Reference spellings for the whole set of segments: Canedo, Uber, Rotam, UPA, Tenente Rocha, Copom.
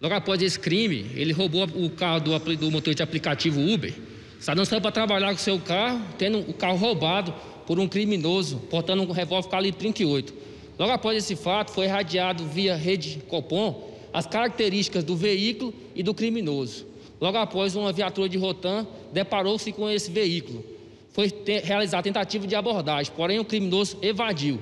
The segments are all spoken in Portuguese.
Logo após esse crime, ele roubou o carro do motorista de aplicativo Uber, saiu para trabalhar com o seu carro, tendo o carro roubado por um criminoso, portando um revólver calibre 38. Logo após esse fato, foi irradiado via rede Copom as características do veículo e do criminoso. Logo após, uma viatura de Rotam deparou-se com esse veículo. Foi realizar tentativa de abordagem, porém o criminoso evadiu.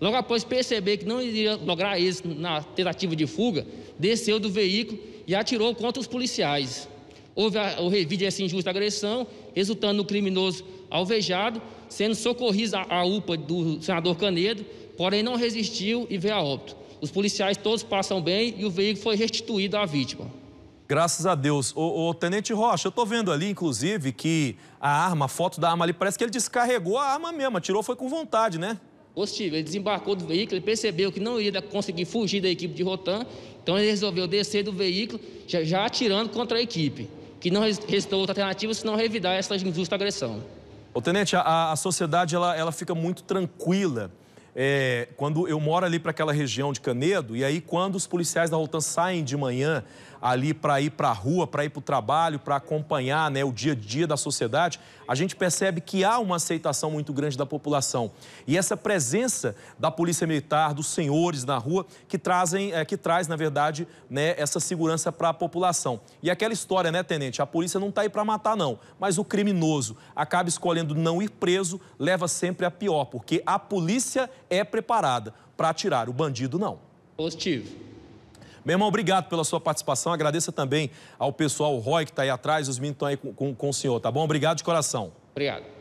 Logo após perceber que não iria lograr êxito na tentativa de fuga, desceu do veículo e atirou contra os policiais. Houve o revide dessa injusta agressão, resultando no criminoso alvejado, sendo socorrido à UPA do senador Canedo, porém não resistiu e veio a óbito. Os policiais todos passam bem e o veículo foi restituído à vítima. Graças a Deus. Ô, Tenente Rocha, eu tô vendo ali, inclusive, que a arma, a foto da arma ali, parece que ele descarregou a arma mesmo, atirou foi com vontade, né? Positivo, ele desembarcou do veículo, ele percebeu que não iria conseguir fugir da equipe de Rotam, então ele resolveu descer do veículo, já atirando contra a equipe, que não restou outra alternativa senão revidar essa injusta agressão. Ô, Tenente, a sociedade ela fica muito tranquila quando eu moro ali para aquela região de Canedo, e aí quando os policiais da Rotam saem de manhã ali para ir para a rua, para ir para o trabalho, para acompanhar, né, o dia a dia da sociedade, a gente percebe que há uma aceitação muito grande da população. E essa presença da Polícia Militar, dos senhores na rua, que traz, na verdade, né, essa segurança para a população. E aquela história, né, Tenente, a polícia não está aí para matar, não, mas o criminoso acaba escolhendo não ir preso, leva sempre a pior, porque a polícia é preparada para atirar, o bandido não. Positivo. Meu irmão, obrigado pela sua participação. Agradeça também ao pessoal, o Roy, que está aí atrás, os meninos estão aí com o senhor, tá bom? Obrigado de coração. Obrigado.